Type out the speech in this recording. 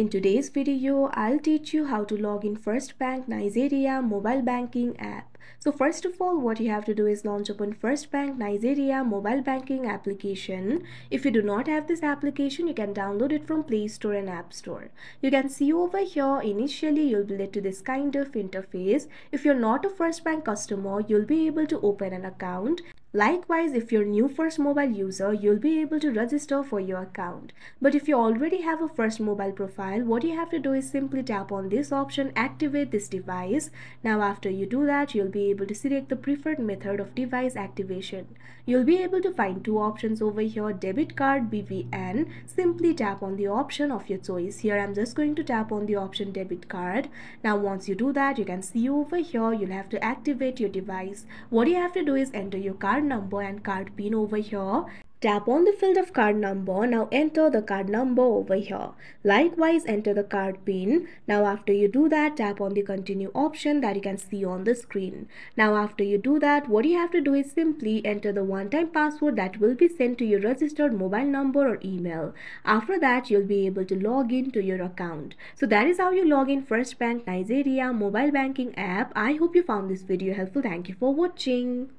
In today's video, I'll teach you how to log in First Bank Nigeria mobile banking app. So first of all, what you have to do is launch open First Bank Nigeria mobile banking application. If you do not have this application, you can download it from Play Store and App Store. You can see over here, initially you'll be led to this kind of interface. If you're not a First Bank customer, you'll be able to open an account. Likewise, if you're new First Mobile user, you'll be able to register for your account. But if you already have a First Mobile profile, what you have to do is simply tap on this option, activate this device. Now after you do that, you'll be able to select the preferred method of device activation. You'll be able to find two options over here, debit card, BVN. Simply tap on the option of your choice. Here I'm just going to tap on the option debit card. Now once you do that, you can see over here, you'll have to activate your device. What you have to do is enter your card number and card pin over here. Tap on the field of card number. Now enter the card number over here. Likewise, enter the card pin. Now after you do that, tap on the continue option that you can see on the screen. Now after you do that, what you have to do is simply enter the one-time password that will be sent to your registered mobile number or email. After that, you'll be able to log in to your account. So that is how you log in First Bank Nigeria mobile banking app. I hope you found this video helpful. Thank you for watching.